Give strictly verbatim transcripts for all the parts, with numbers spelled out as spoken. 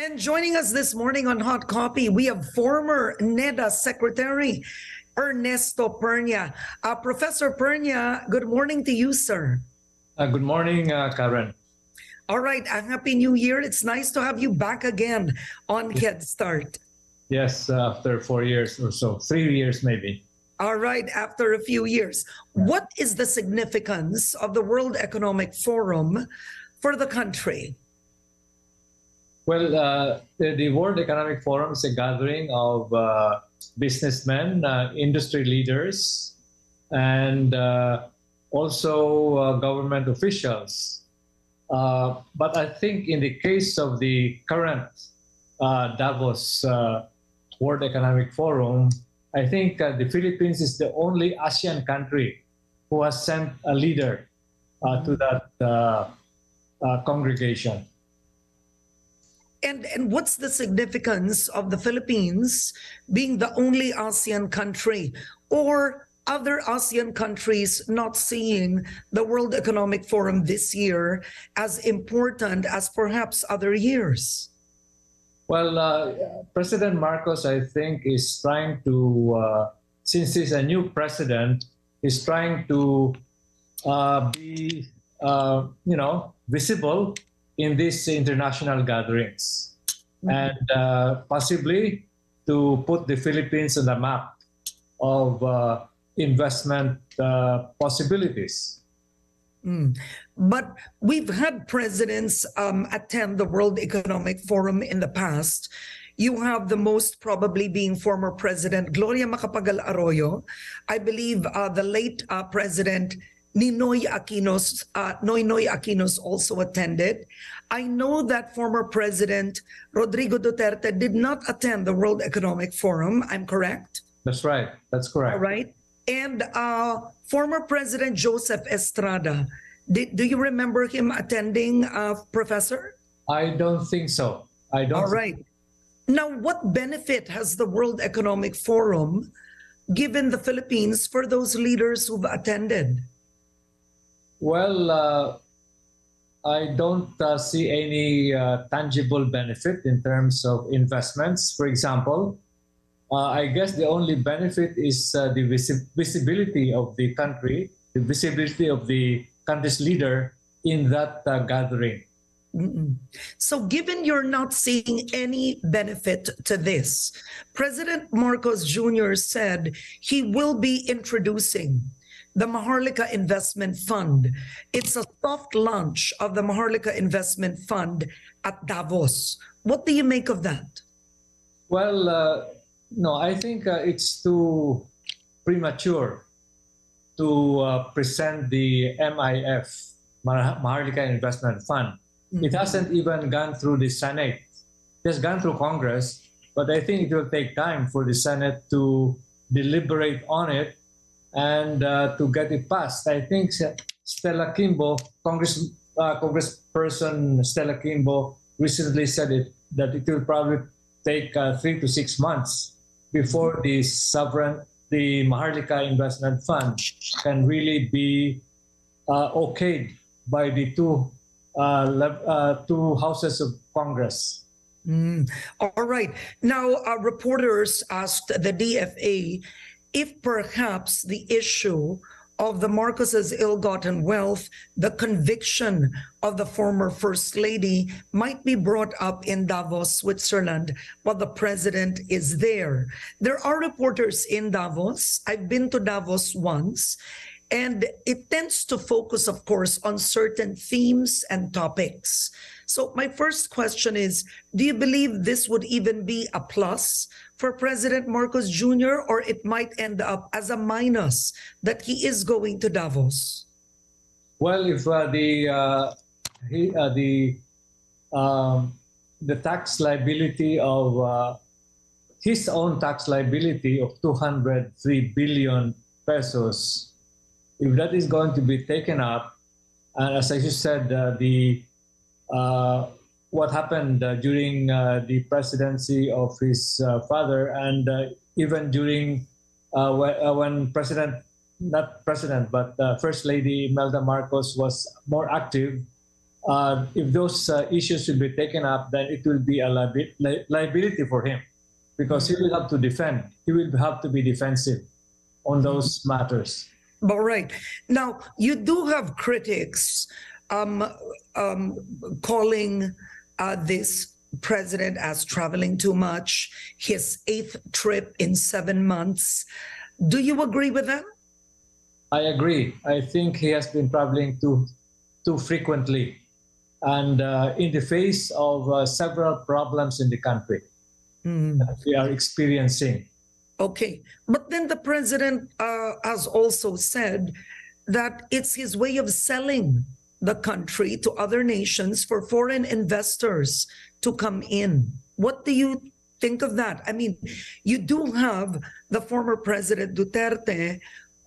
And joining us this morning on Hot Copy, we have former NEDA Secretary Ernesto Pernia. Uh, Professor Pernia, good morning to you, sir. Uh, good morning, uh, Karen. All right, a happy new year. It's nice to have you back again on Head Start. Yes, uh, after four years or so, three years maybe. All right, after a few years. What is the significance of the World Economic Forum for the country? Well, uh, the, the World Economic Forum is a gathering of uh, businessmen, uh, industry leaders, and uh, also uh, government officials. Uh, but I think in the case of the current uh, Davos uh, World Economic Forum, I think uh, the Philippines is the only ASEAN country who has sent a leader uh, to that uh, uh, congregation. And, and what's the significance of the Philippines being the only ASEAN country, or other ASEAN countries not seeing the World Economic Forum this year as important as perhaps other years? Well, uh, President Marcos, I think, is trying to, uh, since he's a new president, is trying to uh, be, uh, you know, visible in these international gatherings, mm-hmm. and uh, possibly to put the Philippines on the map of uh, investment uh, possibilities. Mm. But we've had presidents um, attend the World Economic Forum in the past. You have the most probably being former President Gloria Macapagal-Arroyo. I believe uh, the late uh, President Ninoy Aquino's, uh, Noynoy Aquino's also attended. I know that former President Rodrigo Duterte did not attend the World Economic Forum. I'm correct? That's right. That's correct. All right. And uh, former President Joseph Estrada, did, do you remember him attending, uh, Professor? I don't think so. I don't. All right. Now, what benefit has the World Economic Forum given the Philippines for those leaders who've attended? Well, uh, I don't uh, see any uh, tangible benefit in terms of investments, for example. Uh, I guess the only benefit is uh, the visi visibility of the country, the visibility of the country's leader in that uh, gathering. Mm-mm. So given you're not seeing any benefit to this, President Marcos Junior said he will be introducing the Maharlika Investment Fund. It's a soft launch of the Maharlika Investment Fund at Davos. What do you make of that? Well, uh, no, I think uh, it's too premature to uh, present the M I F, Maharlika Investment Fund. Mm-hmm. It hasn't even gone through the Senate. It's gone through Congress, but I think it will take time for the Senate to deliberate on it and uh, to get it passed. I think Stella Quimbo, Congress, uh, Congressperson Stella Quimbo recently said it, that it will probably take uh, three to six months before the sovereign, the Maharlika Investment Fund can really be uh, okayed by the two, uh, uh, two houses of Congress. Mm. All right. Now, uh, reporters asked the D F A if perhaps the issue of the Marcos's ill-gotten wealth, the conviction of the former First Lady, might be brought up in Davos, Switzerland, while the president is there. There are reporters in Davos. I've been to Davos once, and it tends to focus, of course, on certain themes and topics. So my first question is, do you believe this would even be a plus for President Marcos Junior, or it might end up as a minus that he is going to Davos? Well, if uh, the uh, he, uh, the um, the tax liability of uh, his own tax liability of two hundred three billion pesos, if that is going to be taken up, and as I just said, uh, the Uh, what happened uh, during uh, the presidency of his uh, father, and uh, even during uh, when, uh, when President, not President, but uh, First Lady Melda Marcos was more active, uh, if those uh, issues will be taken up, then it will be a li li liability for him, because he will have to defend. He will have to be defensive on those matters. All right. Now, you do have critics um, um, calling uh, this president as traveling too much, his eighth trip in seven months. Do you agree with them? I agree. I think he has been traveling too, too frequently, and uh, in the face of uh, several problems in the country mm. that we are experiencing. Okay, but then the president uh, has also said that it's his way of selling the country to other nations for foreign investors to come in. What do you think of that? I mean, you do have the former President Duterte,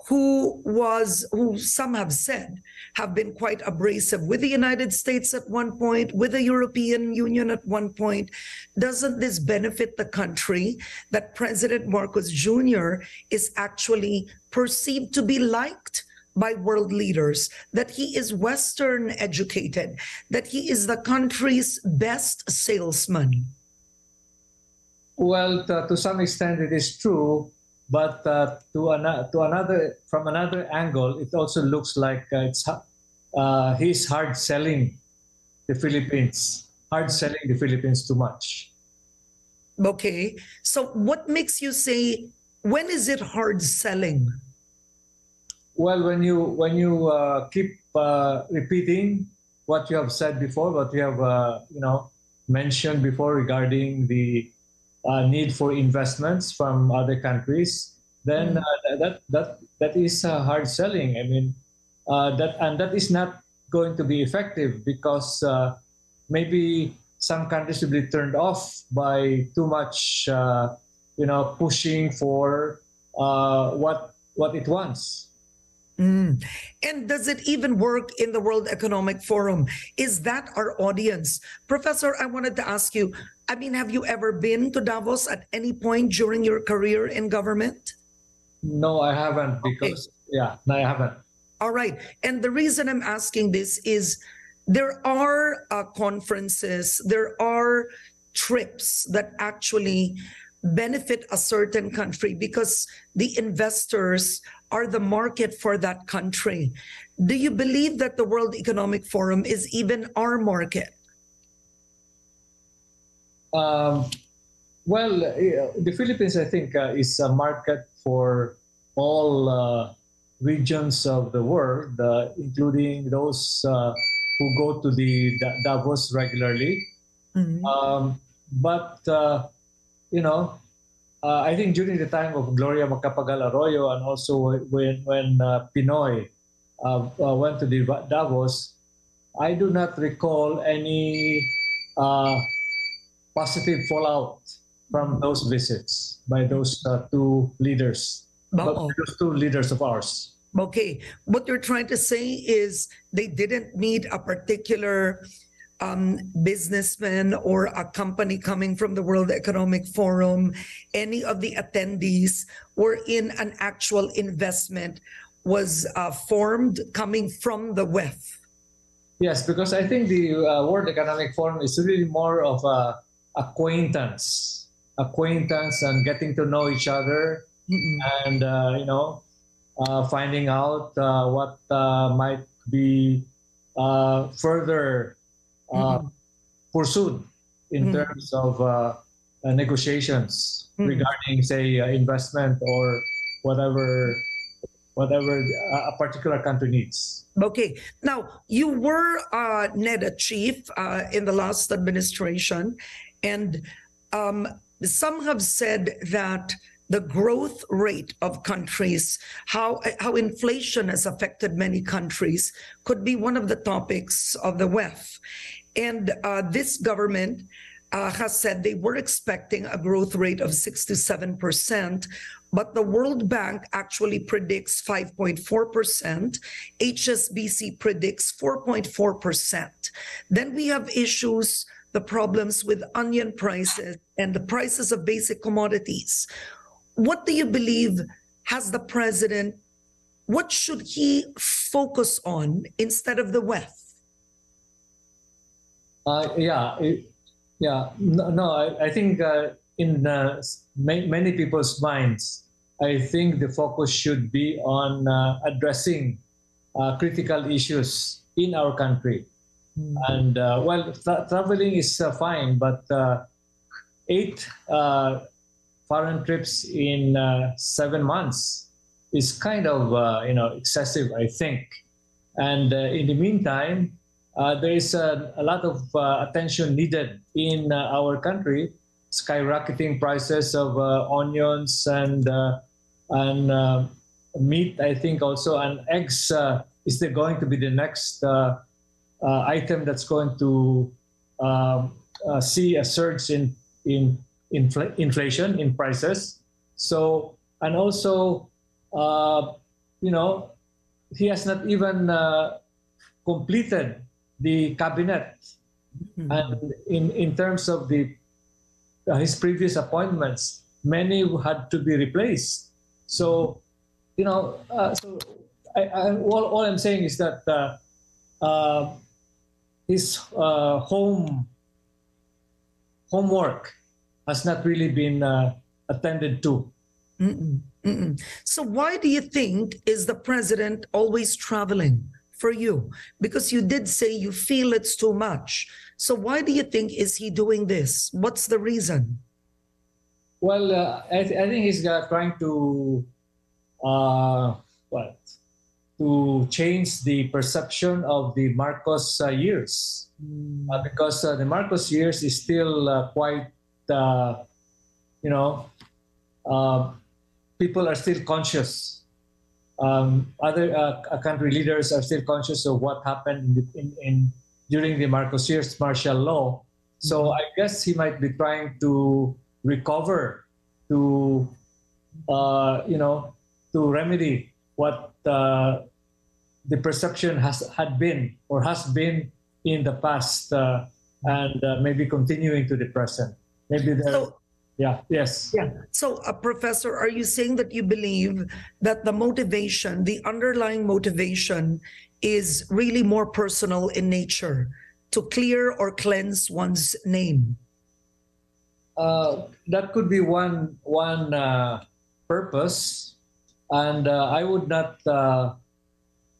who was, who some have said, have been quite abrasive with the United States at one point, with the European Union at one point. Doesn't this benefit the country that President Marcos Junior is actually perceived to be liked by world leaders, that he is Western educated, that he is the country's best salesman? Well, to some extent it is true, but uh, to, an to another, from another angle, it also looks like uh, it's uh, he's hard selling the Philippines, hard selling the Philippines too much. Okay, so what makes you say, when is it hard selling? Well, when you when you uh, keep uh, repeating what you have said before, what you have uh, you know mentioned before regarding the uh, need for investments from other countries, then uh, that that that is uh, hard selling. I mean, uh, that and that is not going to be effective, because uh, maybe some countries will be turned off by too much uh, you know pushing for uh, what what it wants. Mm. And does it even work in the World Economic Forum? Is that our audience? Professor, I wanted to ask you, I mean, have you ever been to Davos at any point during your career in government? No, I haven't, because, okay. yeah, no, I haven't. All right. And the reason I'm asking this is there are uh, conferences, there are trips that actually benefit a certain country because the investors are the market for that country. Do you believe that the World Economic Forum is even our market? Um, well, the Philippines, I think, uh, is a market for all uh, regions of the world, uh, including those uh, who go to the Davos regularly. Mm-hmm. um, but, uh, you know, Uh, I think during the time of Gloria Macapagal-Arroyo, and also when, when uh, Pinoy uh, uh, went to the Davos, I do not recall any uh, positive fallout from those visits by those uh, two leaders, Uh-oh. those two leaders of ours. Okay. What you're trying to say is they didn't need a particular Um, businessman or a company coming from the World Economic Forum. Any of the attendees were in an actual investment was uh, formed coming from the W E F. Yes, because I think the uh, World Economic Forum is really more of a acquaintance, acquaintance and getting to know each other, mm-hmm. and uh, you know uh, finding out uh, what uh, might be uh, further Uh, mm-hmm. pursued in mm-hmm. terms of uh, uh, negotiations mm-hmm. regarding, say, uh, investment or whatever, whatever a particular country needs. Okay. Now, you were uh, NEDA chief uh, in the last administration, and um, some have said that the growth rate of countries, how, how inflation has affected many countries, could be one of the topics of the W E F. And uh, this government uh, has said they were expecting a growth rate of six to seven percent, but the World Bank actually predicts five point four percent. H S B C predicts four point four percent. Then we have issues, the problems with onion prices and the prices of basic commodities. What do you believe has the president, what should he focus on instead of the W E F? Uh, yeah, it, yeah. No, no I, I think uh, in uh, ma many people's minds, I think the focus should be on uh, addressing uh, critical issues in our country. Mm-hmm. And uh, well, tra traveling is uh, fine, but uh, eight uh, foreign trips in uh, seven months is kind of uh, you know excessive, I think. And uh, in the meantime, uh, there is a, a lot of uh, attention needed in uh, our country. Skyrocketing prices of uh, onions and uh, and uh, meat, I think, also, and eggs uh, is there going to be the next uh, uh, item that's going to uh, uh, see a surge in in infl inflation in prices. So, and also, uh, you know. He has not even uh, completed the cabinet, mm-hmm. and in in terms of the uh, his previous appointments, many had to be replaced. So, you know, uh, so I, I, all all I'm saying is that uh, uh, his uh, home homework has not really been uh, attended to. Mm-mm. Mm-mm. So why do you think is the president always traveling for you? Because you did say you feel it's too much. So why do you think is he doing this? What's the reason? Well, uh, I, th I think he's uh, trying to, uh, what, to change the perception of the Marcos uh, years, mm. uh, because uh, the Marcos years is still uh, quite, uh, you know, uh, people are still conscious. Um, other uh, country leaders are still conscious of what happened in, in, in during the Marcos years martial law. So I guess he might be trying to recover, to uh, you know, to remedy what uh, the perception has had been or has been in the past, uh, and uh, maybe continuing to the present. Maybe there. So Yeah, yes. Yeah. So, uh, Professor, are you saying that you believe that the motivation, the underlying motivation, is really more personal in nature, to clear or cleanse one's name? Uh, that could be one, one uh, purpose, and uh, I would not, uh,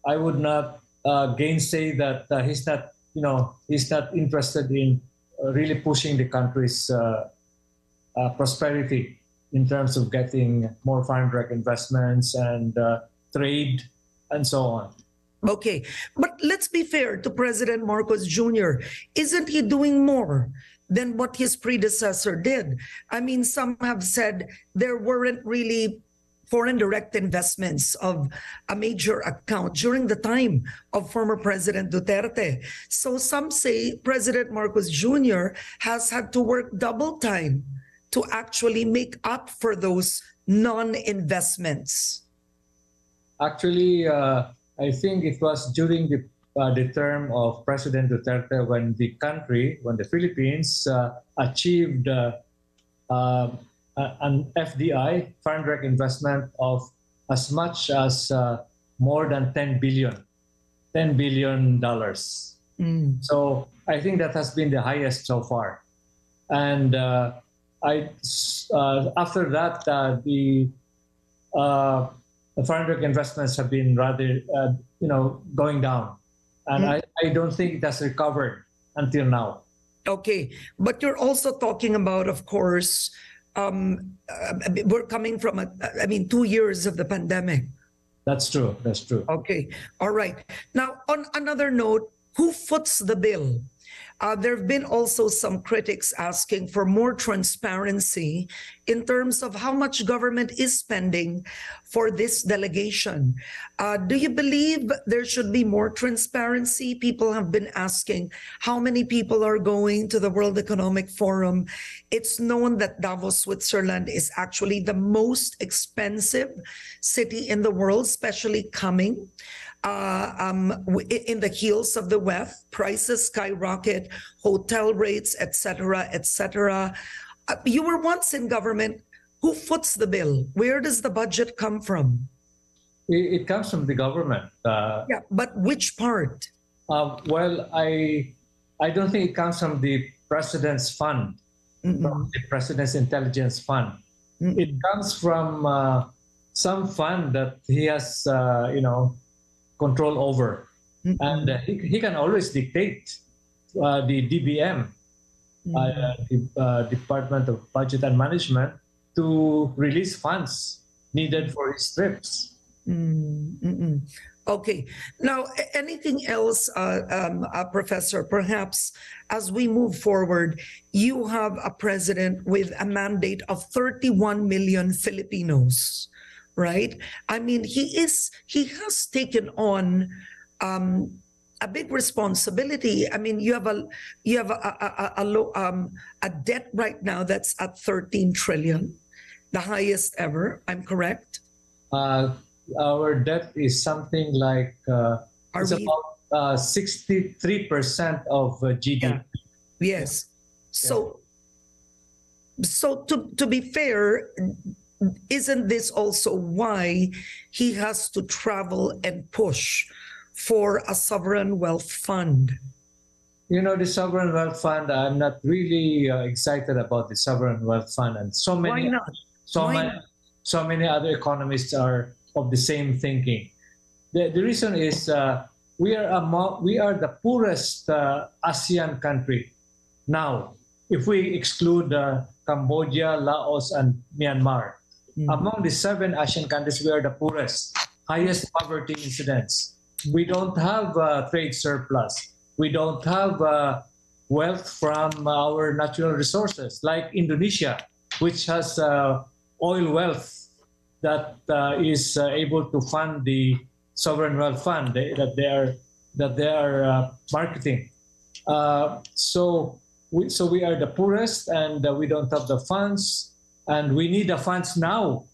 I would not uh, gainsay that uh, he's not, you know, he's not interested in uh, really pushing the country's Uh, Uh, prosperity in terms of getting more foreign direct investments and uh, trade and so on. Okay, but let's be fair to President Marcos Junior Isn't he doing more than what his predecessor did? I mean, some have said there weren't really foreign direct investments of a major account during the time of former President Duterte. So some say President Marcos Junior has had to work double time to actually make up for those non-investments? Actually, uh, I think it was during the, uh, the term of President Duterte when the country, when the Philippines uh, achieved uh, uh, an F D I, foreign direct investment, of as much as uh, more than ten billion dollars. ten billion dollars. Mm. So I think that has been the highest so far. And uh, I, uh, after that, uh, the, uh, the foreign direct investments have been rather, uh, you know, going down. And mm-hmm. I, I don't think that's recovered until now. Okay. But you're also talking about, of course, um, uh, we're coming from, a, I mean, two years of the pandemic. That's true. That's true. Okay. All right. Now, on another note, who foots the bill? Uh, there have been also some critics asking for more transparency in terms of how much government is spending for this delegation. Uh, do you believe there should be more transparency? People have been asking how many people are going to the World Economic Forum. It's known that Davos, Switzerland, is actually the most expensive city in the world, especially coming Uh, um, in the heels of the West. Prices skyrocket, hotel rates, et cetera, et cetera. Uh, you were once in government. Who foots the bill? Where does the budget come from? It, it comes from the government. Uh, yeah, but which part? Uh, well, I I don't think it comes from the President's Fund, mm-mm. from the President's Intelligence Fund. Mm-mm. It comes from uh, some fund that he has, uh, you know, control over. Mm-mm. And uh, he, he can always dictate uh, the D B M, mm-hmm. uh, the uh, Department of Budget and Management, to release funds needed for his trips. Mm-mm. Okay. Now, anything else, uh, um, uh, Professor? Perhaps as we move forward, you have a president with a mandate of thirty-one million Filipinos, right? I mean, he is he has taken on um, a big responsibility. I mean, you have a you have a a, a, a, low, um, a debt right now that's at thirteen trillion, the highest ever. I'm correct. Uh, Our debt is something like uh, it's we, about sixty-three uh, percent of uh, G D P. Yeah. Yes. Yeah. So, so to to be fair, isn't this also why he has to travel and push for a sovereign wealth fund? You know, the sovereign wealth fund. I'm not really uh, excited about the sovereign wealth fund, and so many, why not? so why many, not? so many other economists are of the same thinking. The, the reason is uh, we are among, we are the poorest uh, ASEAN country now, if we exclude uh, Cambodia, Laos, and Myanmar. Mm-hmm. Among the seven ASEAN countries, we are the poorest, highest poverty incidence. We don't have uh, trade surplus. We don't have uh, wealth from our natural resources, like Indonesia, which has uh, oil wealth that uh, is uh, able to fund the sovereign wealth fund they, that they are that they are uh, marketing. Uh, so we so we are the poorest, and uh, we don't have the funds, and we need the funds now.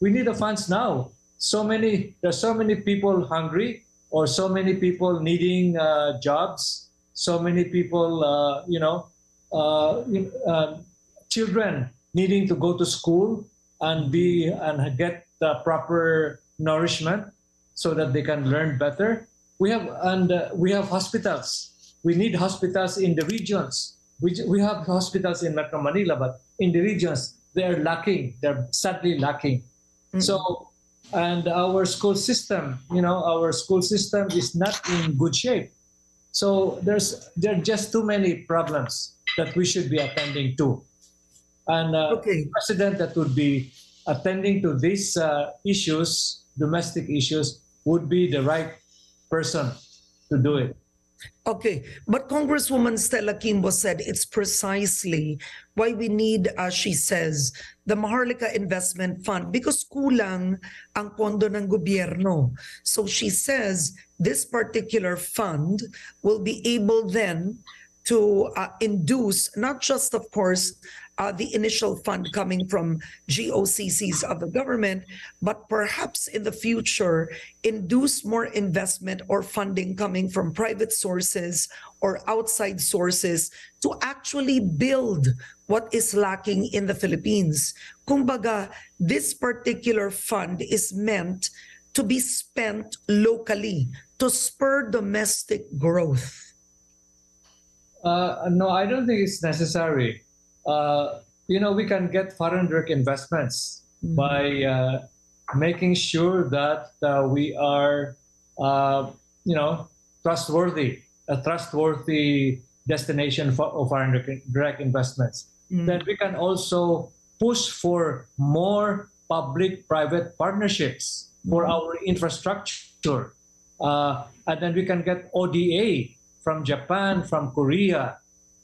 We need the funds now. So many there are so many people hungry, or so many people needing uh, jobs. So many people, uh, you know, uh, uh, children needing to go to school and be and get the proper nourishment so that they can learn better. We have and uh, we have hospitals. We need hospitals in the regions. We we have hospitals in Metro Manila, but in the regions they are lacking. They're sadly lacking. Mm-hmm. So, and our school system, you know, our school system is not in good shape. So there's there are just too many problems that we should be attending to. And uh, okay. the president that would be attending to these uh, issues, domestic issues, would be the right person to do it. Okay, but Congresswoman Stella Quimbo said it's precisely why we need, as she says, the Maharlika Investment Fund, because kulang ang pondo ng gobyerno. So she says this particular fund will be able then to uh, induce, not just, of course, Uh, the initial fund coming from G O C Cs of the government, but perhaps in the future induce more investment or funding coming from private sources or outside sources to actually build what is lacking in the Philippines. Kumbaga, this particular fund is meant to be spent locally to spur domestic growth. Uh, no, I don't think it's necessary. Uh, you know, we can get foreign direct investments mm-hmm. by uh, making sure that uh, we are, uh, you know, trustworthy, a trustworthy destination for of foreign direct investments. Mm-hmm. Then we can also push for more public-private partnerships mm-hmm. for our infrastructure. Uh, and then we can get O D A from Japan, from Korea,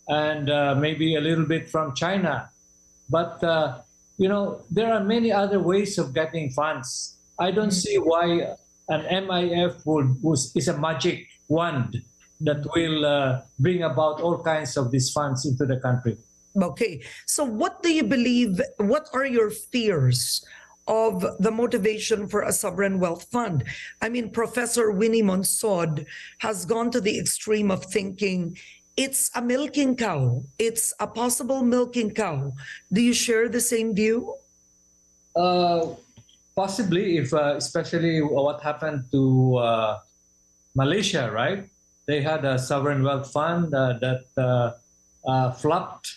and uh, maybe a little bit from China. But, uh, you know, there are many other ways of getting funds. I don't see why an M I F would, was, is a magic wand that will uh, bring about all kinds of these funds into the country. Okay. So what do you believe, what are your fears of the motivation for a sovereign wealth fund? I mean, Professor Winnie Monsod has gone to the extreme of thinking it's a milking cow. It's a possible milking cow. Do you share the same view? Uh, possibly, if uh, especially what happened to uh, Malaysia, right? they had a sovereign wealth fund uh, that uh, uh, flopped.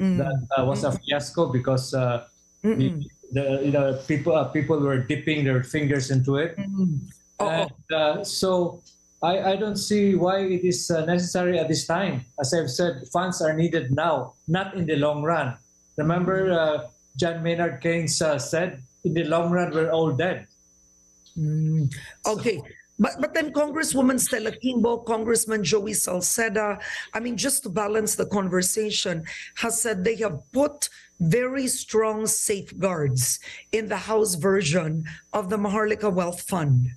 Mm. That uh, was a fiasco because uh, the, the you know people uh, people were dipping their fingers into it. Mm. Oh. And, uh, so I, I don't see why it is uh, necessary at this time. As I've said, funds are needed now, not in the long run. Remember, uh, John Maynard Keynes uh, said, in the long run, we're all dead. Mm. Okay. So, But, but then Congresswoman Stella Quimbo, Congressman Joey Salceda, I mean, just to balance the conversation, has said they have put very strong safeguards in the House version of the Maharlika Wealth Fund.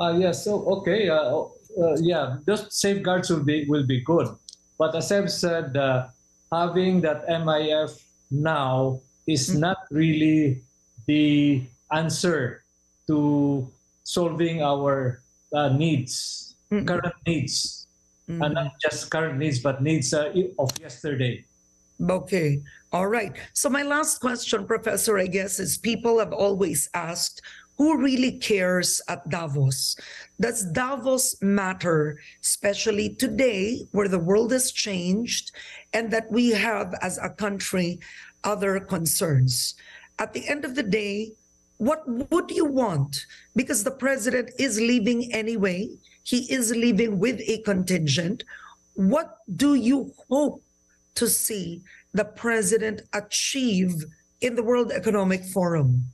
Uh, yeah, so, okay, uh, uh, yeah, those safeguards will be, will be good. But as I've said, uh, having that M I F now is mm-hmm. not really the answer to solving our uh, needs, mm-hmm. current needs, mm-hmm. and not just current needs, but needs uh, of yesterday. Okay. All right. So my last question, Professor, I guess, is people have always asked, who really cares at Davos? Does Davos matter, especially today, where the world has changed and that we have, as a country, other concerns? At the end of the day, what would you want? Because the president is leaving anyway. He is leaving with a contingent. What do you hope to see the president achieve in the World Economic Forum?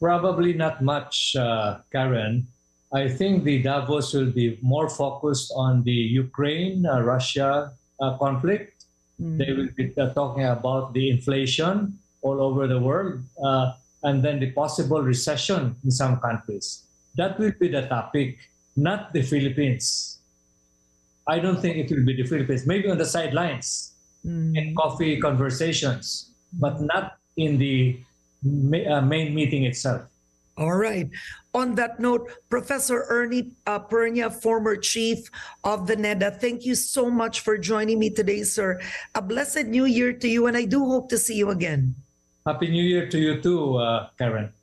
Probably not much, uh, Karen. I think the Davos will be more focused on the Ukraine-Russia uh, uh, conflict. Mm. They will be uh, talking about the inflation all over the world. Uh, and then the possible recession in some countries. That will be the topic, not the Philippines. I don't think it will be the Philippines, maybe on the sidelines, mm. in coffee conversations, but not in the ma uh, main meeting itself. All right. On that note, Professor Ernie uh, Pernia, former chief of the NEDA, thank you so much for joining me today, sir. A blessed new year to you, and I do hope to see you again. Happy New Year to you too, uh, Karen.